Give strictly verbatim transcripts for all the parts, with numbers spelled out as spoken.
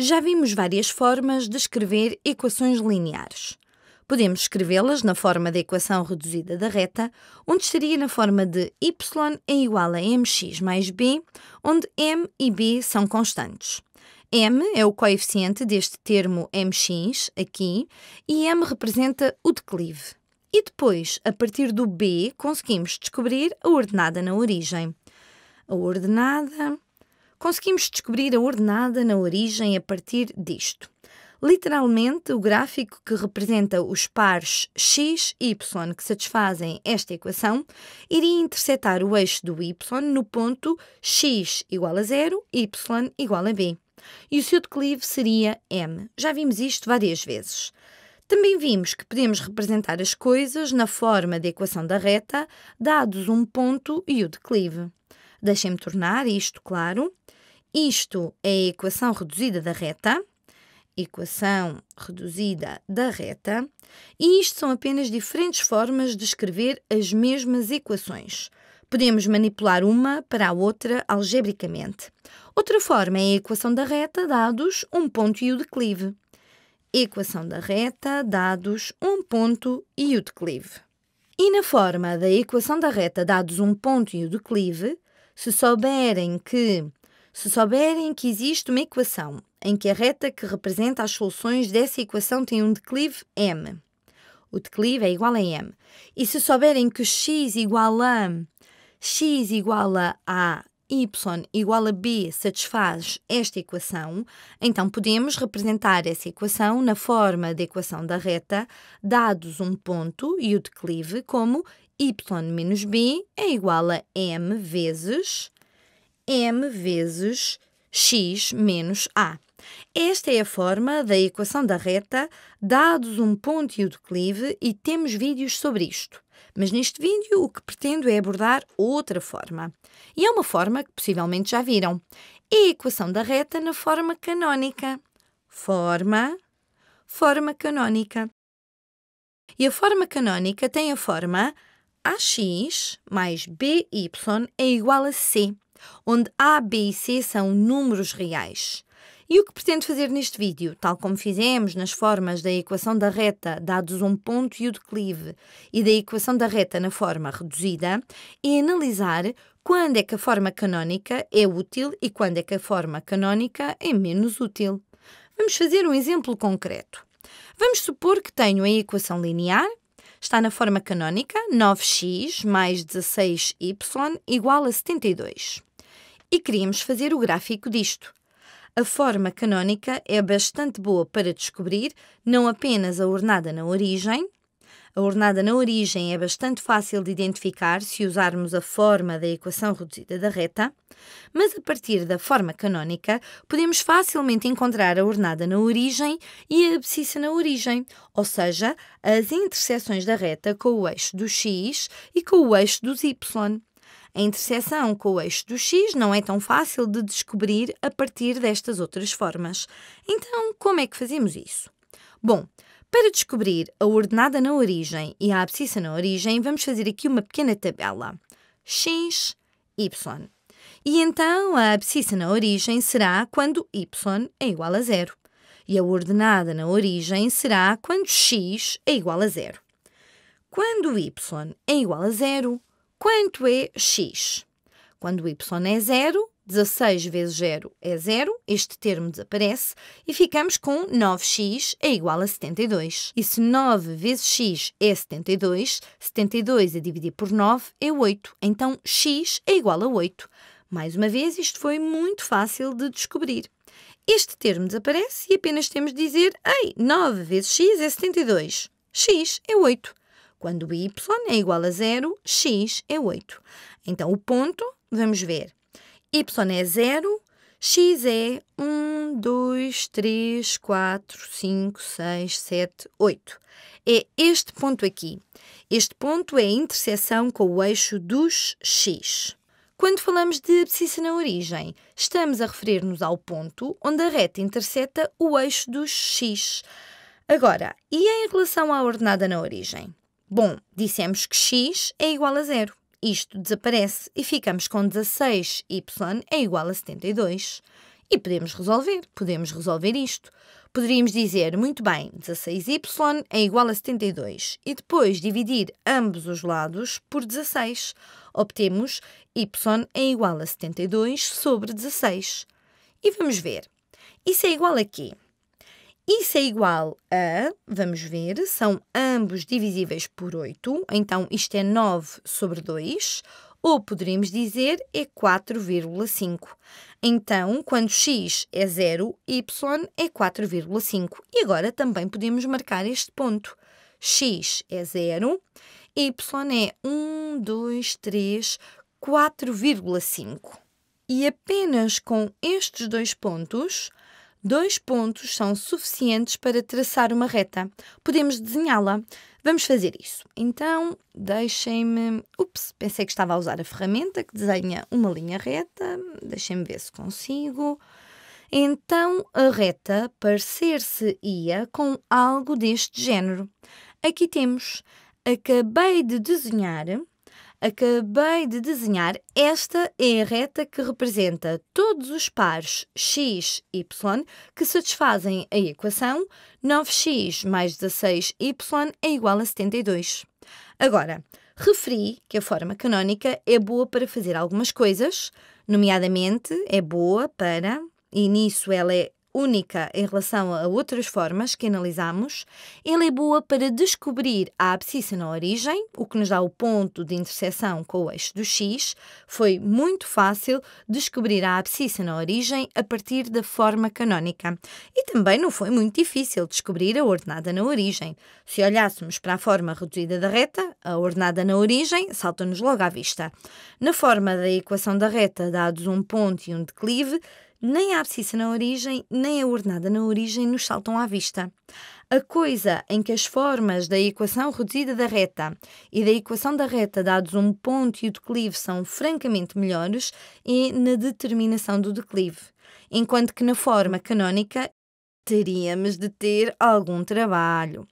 Já vimos várias formas de escrever equações lineares. Podemos escrevê-las na forma da equação reduzida da reta, onde estaria na forma de y é igual a mx mais b, onde m e b são constantes. M é o coeficiente deste termo mx, aqui, e m representa o declive. E depois, a partir do b, conseguimos descobrir a ordenada na origem. A ordenada... Conseguimos descobrir a ordenada na origem a partir disto. Literalmente, o gráfico que representa os pares x e y que satisfazem esta equação iria interceptar o eixo do y no ponto x igual a zero, y igual a b. E o seu declive seria m. Já vimos isto várias vezes. Também vimos que podemos representar as coisas na forma da equação da reta, dados um ponto e o declive. Deixem-me tornar isto claro. Isto é a equação reduzida da reta. Equação reduzida da reta. E isto são apenas diferentes formas de escrever as mesmas equações. Podemos manipular uma para a outra algebricamente. Outra forma é a equação da reta, dados um ponto e o declive. Equação da reta, dados um ponto e o declive. E na forma da equação da reta, dados um ponto e o declive, Se souberem que, se souberem que existe uma equação em que a reta que representa as soluções dessa equação tem um declive m, o declive é igual a m, e se souberem que x igual a x igual a a, y igual a b satisfaz esta equação, então podemos representar essa equação na forma da equação da reta, dados um ponto e o declive, como y menos b é igual a m vezes, m vezes x menos a. Esta é a forma da equação da reta, dados um ponto e o declive, e temos vídeos sobre isto. Mas neste vídeo o que pretendo é abordar outra forma. E é uma forma que possivelmente já viram. É a equação da reta na forma canónica. Forma, forma canónica. E a forma canónica tem a forma ax mais by é igual a c, onde a, b e c são números reais. E o que pretendo fazer neste vídeo, tal como fizemos nas formas da equação da reta, dados um ponto e o declive, e da equação da reta na forma reduzida, é analisar quando é que a forma canónica é útil e quando é que a forma canónica é menos útil. Vamos fazer um exemplo concreto. Vamos supor que tenho a equação linear, está na forma canónica, nove x mais dezasseis y igual a setenta e dois. E queríamos fazer o gráfico disto. A forma canónica é bastante boa para descobrir não apenas a ordenada na origem. A ordenada na origem é bastante fácil de identificar se usarmos a forma da equação reduzida da reta, mas a partir da forma canónica podemos facilmente encontrar a ordenada na origem e a abscissa na origem, ou seja, as interseções da reta com o eixo do x e com o eixo dos y. A interseção com o eixo do x não é tão fácil de descobrir a partir destas outras formas. Então, como é que fazemos isso? Bom, para descobrir a ordenada na origem e a abscissa na origem, vamos fazer aqui uma pequena tabela. X, y. E então, a abscissa na origem será quando y é igual a zero. E a ordenada na origem será quando x é igual a zero. Quando y é igual a zero, quanto é x? Quando y é zero, dezasseis vezes zero é zero, este termo desaparece, e ficamos com nove x é igual a setenta e dois. E se nove vezes x é setenta e dois, setenta e dois a dividir por nove é oito, então x é igual a oito. Mais uma vez, isto foi muito fácil de descobrir. Este termo desaparece e apenas temos de dizer: ei, nove vezes x é setenta e dois, x é oito. Quando y é igual a zero, x é oito. Então, o ponto, vamos ver. Y é zero, x é um, dois, três, quatro, cinco, seis, sete, oito. É este ponto aqui. Este ponto é a interseção com o eixo dos x. Quando falamos de abscissa na origem, estamos a referir-nos ao ponto onde a reta interseta o eixo dos x. Agora, e em relação à ordenada na origem? Bom, dissemos que x é igual a zero. Isto desaparece e ficamos com dezasseis y é igual a setenta e dois. E podemos resolver, podemos resolver isto. Poderíamos dizer, muito bem, dezasseis y é igual a setenta e dois e depois dividir ambos os lados por dezasseis. Obtemos y é igual a setenta e dois sobre dezasseis. E vamos ver, isso é igual a quê? Isso é igual a, vamos ver, são ambos divisíveis por oito, então isto é nove sobre dois, ou poderíamos dizer é quatro vírgula cinco. Então, quando x é zero, y é quatro vírgula cinco. E agora também podemos marcar este ponto. X é zero, y é um, dois, três, quatro vírgula cinco. E apenas com estes dois pontos... Dois pontos são suficientes para traçar uma reta. Podemos desenhá-la. Vamos fazer isso. Então, deixem-me... Ups, pensei que estava a usar a ferramenta que desenha uma linha reta. Deixem-me ver se consigo. Então, a reta parecer-se-ia com algo deste género. Aqui temos. Acabei de desenhar... Acabei de desenhar, esta é a reta que representa todos os pares x, y que satisfazem a equação nove x mais dezasseis y é igual a setenta e dois. Agora, referi que a forma canónica é boa para fazer algumas coisas, nomeadamente é boa para, e nisso ela é única em relação a outras formas que analisamos, ela é boa para descobrir a abscissa na origem, o que nos dá o ponto de interseção com o eixo do x. Foi muito fácil descobrir a abscissa na origem a partir da forma canónica. E também não foi muito difícil descobrir a ordenada na origem. Se olhássemos para a forma reduzida da reta, a ordenada na origem salta-nos logo à vista. Na forma da equação da reta, dados um ponto e um declive, nem a abscissa na origem, nem a ordenada na origem nos saltam à vista. A coisa em que as formas da equação reduzida da reta e da equação da reta dados um ponto e o declive são francamente melhores é na determinação do declive, enquanto que na forma canónica teríamos de ter algum trabalho.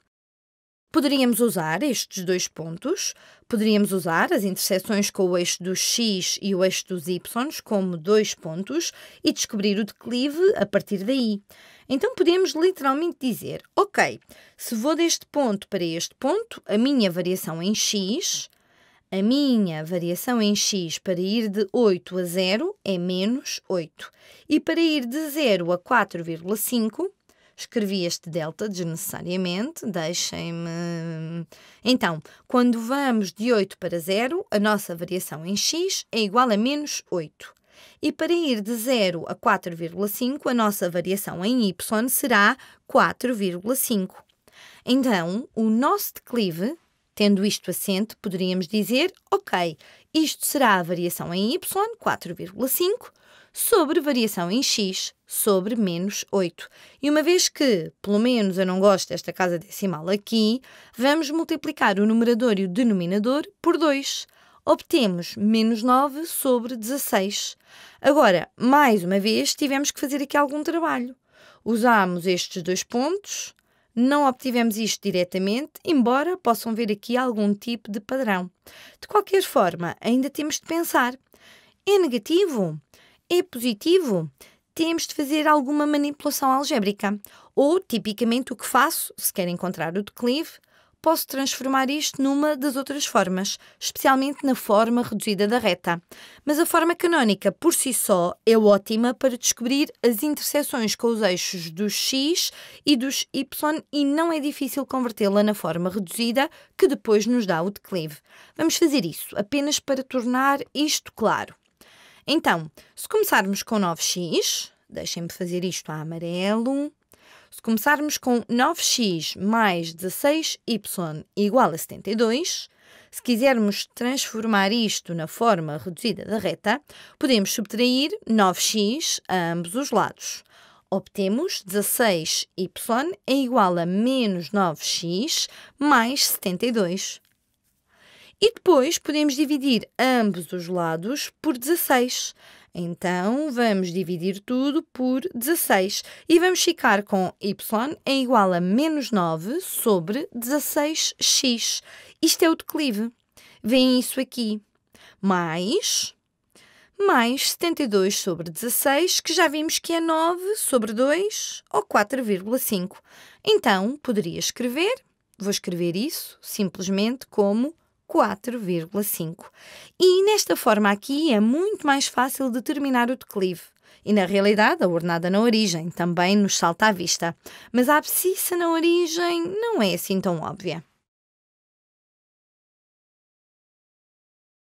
Poderíamos usar estes dois pontos, poderíamos usar as interseções com o eixo dos x e o eixo dos y como dois pontos e descobrir o declive a partir daí. Então podemos literalmente dizer, ok, se vou deste ponto para este ponto, a minha variação em x, a minha variação em x para ir de oito a zero é menos oito. E para ir de zero a quatro vírgula cinco... Escrevi este delta desnecessariamente, deixem-me... Então, quando vamos de oito para zero, a nossa variação em x é igual a menos oito. E para ir de zero a quatro vírgula cinco, a nossa variação em y será quatro vírgula cinco. Então, o nosso declive, tendo isto assente, poderíamos dizer, ok, isto será a variação em y, quatro vírgula cinco, sobre variação em x, sobre menos oito. E uma vez que, pelo menos eu não gosto desta casa decimal aqui, vamos multiplicar o numerador e o denominador por dois. Obtemos menos nove sobre dezasseis. Agora, mais uma vez, tivemos que fazer aqui algum trabalho. Usámos estes dois pontos, não obtivemos isto diretamente, embora possam ver aqui algum tipo de padrão. De qualquer forma, ainda temos de pensar. É negativo? É positivo? Temos de fazer alguma manipulação algébrica. Ou, tipicamente, o que faço, se quero encontrar o declive, posso transformar isto numa das outras formas, especialmente na forma reduzida da reta. Mas a forma canónica, por si só, é ótima para descobrir as interseções com os eixos dos x e dos y e não é difícil convertê-la na forma reduzida, que depois nos dá o declive. Vamos fazer isso, apenas para tornar isto claro. Então, se começarmos com nove x, deixem-me fazer isto a amarelo, se começarmos com nove x mais dezasseis y igual a setenta e dois, se quisermos transformar isto na forma reduzida da reta, podemos subtrair nove x a ambos os lados. Obtemos dezasseis y é igual a menos nove x mais setenta e dois. E depois podemos dividir ambos os lados por dezasseis. Então, vamos dividir tudo por dezasseis. E vamos ficar com y é igual a menos nove sobre dezasseis x. Isto é o declive. Vêem isso aqui. Mais, mais setenta e dois sobre dezasseis, que já vimos que é nove sobre dois, ou quatro vírgula cinco. Então, poderia escrever, vou escrever isso simplesmente como quatro vírgula cinco. E nesta forma aqui é muito mais fácil determinar o declive. E na realidade a ornada na origem também nos salta à vista. Mas a abscissa na origem não é assim tão óbvia.